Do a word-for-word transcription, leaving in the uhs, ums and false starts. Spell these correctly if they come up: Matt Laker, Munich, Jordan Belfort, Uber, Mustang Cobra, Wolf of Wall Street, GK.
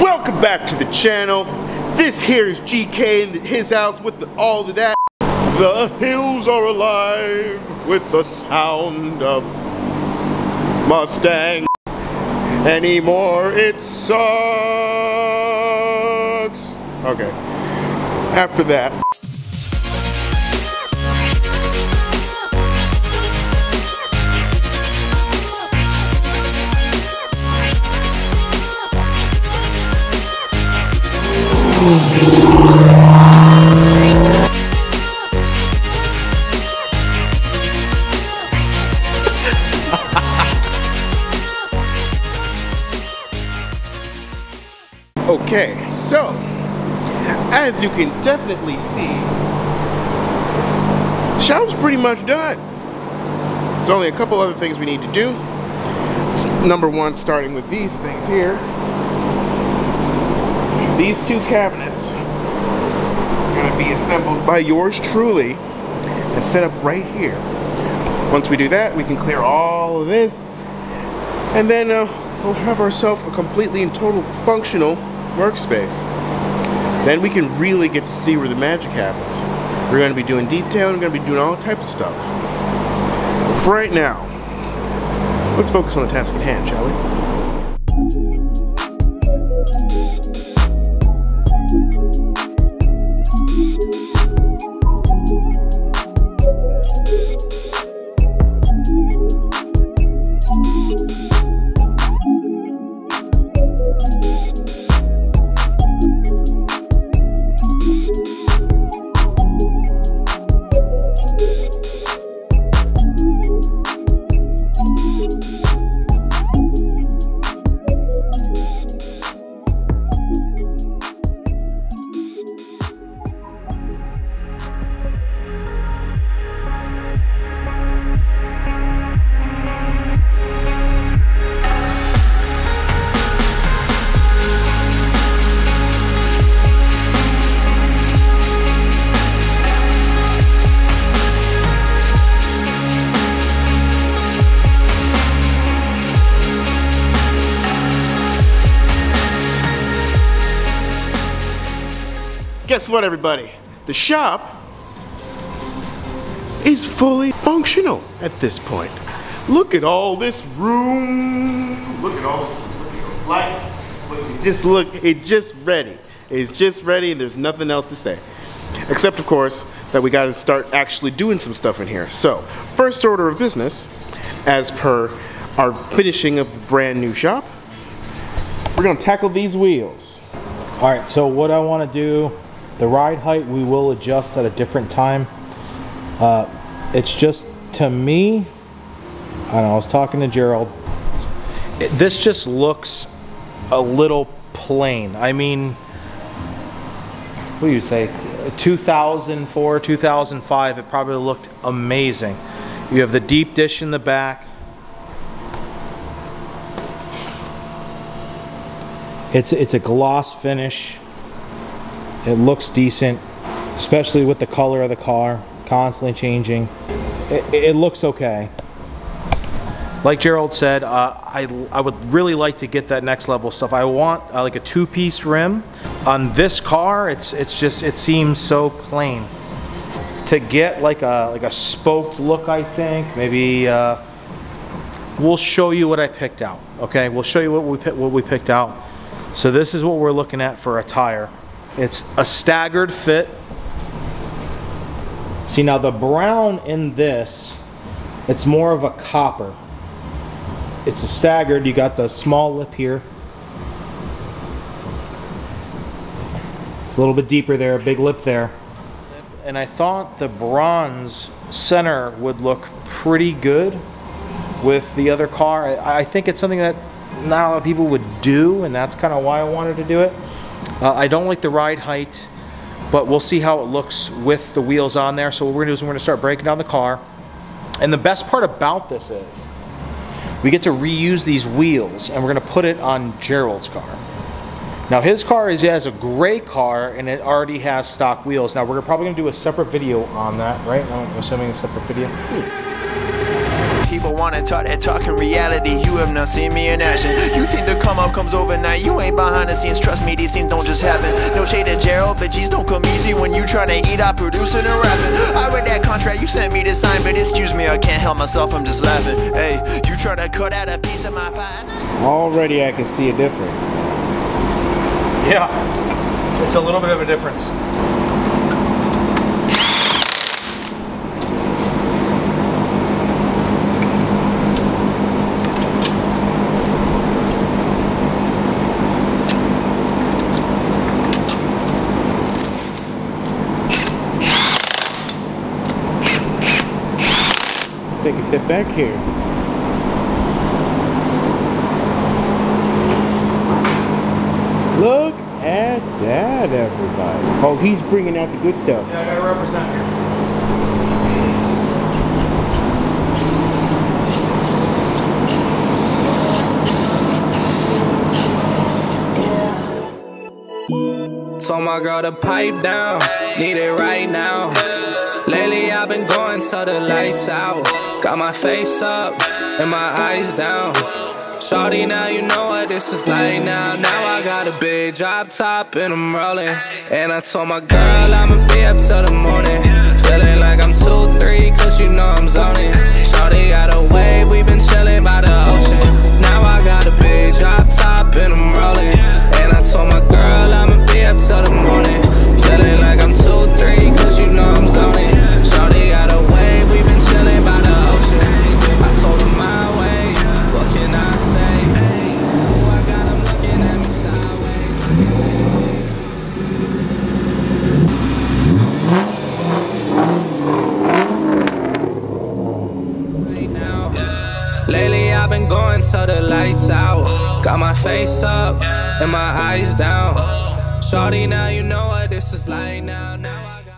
Welcome back to the channel. This here is G K and his house with the, all of that. The hills are alive with the sound of Mustang. Anymore it sucks. Okay, after that. Okay, so as you can definitely see, shop's pretty much done. There's only a couple other things we need to do. Number one, starting with these things here. These two cabinets are going to be assembled by yours truly and set up right here. Once we do that, we can clear all of this, and then uh, we'll have ourselves a completely and total functional workspace. Then we can really get to see where the magic happens. We're going to be doing detail, and we're going to be doing all types of stuff. But for right now, let's focus on the task at hand, shall we? Guess what, everybody? The shop is fully functional at this point. Look at all this room. Look at all the lights. Look, just look, it's just ready. It's just ready, and there's nothing else to say. Except, of course, that we gotta start actually doing some stuff in here. So, first order of business, as per our finishing of the brand new shop, we're gonna tackle these wheels. All right, so what I wanna do, the ride height we will adjust at a different time. Uh, it's just, to me, I don't know, I was talking to Gerald, it, this just looks a little plain. I mean, what do you say, two thousand four, two thousand five, it probably looked amazing. You have the deep dish in the back. It's, it's a gloss finish. It looks decent, especially with the color of the car, constantly changing. It, it looks okay. Like Gerald said, uh, I, I would really like to get that next level stuff. I want uh, like a two-piece rim. On this car, it's, it's just, it seems so plain. To get like a, like a spoked look, I think, maybe uh, we'll show you what I picked out, okay? We'll show you what we, what we picked out. So this is what we're looking at for a tire. It's a staggered fit. See, now the brown in this, it's more of a copper. It's a staggered, you got the small lip here. It's a little bit deeper there, a big lip there. And I thought the bronze center would look pretty good with the other car. I, I think it's something that not a lot of people would do, and that's kind of why I wanted to do it. Uh, I don't like the ride height, but we'll see how it looks with the wheels on there. So what we're gonna do is we're gonna start breaking down the car. And the best part about this is, we get to reuse these wheels, and we're gonna put it on Gerald's car. Now his car is, has a gray car, and it already has stock wheels. Now we're probably gonna do a separate video on that, right? I'm assuming a separate video. never wanna talk that talk. In reality, you have not seen me in action. You think the come up comes overnight, you ain't behind the scenes. Trust me, these things don't just happen. No shade to Gerald, but geez, don't come easy when you tryna eat out producing and rapping. I read that contract you sent me to sign, but excuse me, I can't help myself, I'm just laughing. Hey, you tryna cut out a piece of my pie. Already I can see a difference. Yeah, it's a little bit of a difference. Take a step back here. Look at that, everybody. Oh, he's bringing out the good stuff. Yeah, I gotta represent here. Told my girl to pipe down. Need it right now. Lately I've been going till the lights out. Got my face up and my eyes down. Shorty, now you know what this is like now. Now I got a big drop top and I'm rolling. And I told my girl I'ma be up till the morning. Feeling like I'm two three cause you know I'm zoning. Shorty got a wave, we been chilling by the ocean. Now I got a big drop top and I'm rolling. And I told my girl I'ma be up till the morning. Feeling like I'm two three cause you know I'm zoning. Shorty got a wave, we been chilling by the ocean. I told her my way, what can I say? Ooh, I got him looking at me sideways. Right now, yeah. Lately I've been going till the lights out. Got my face up and my eyes down. Shorty, now you know what this is like now, now I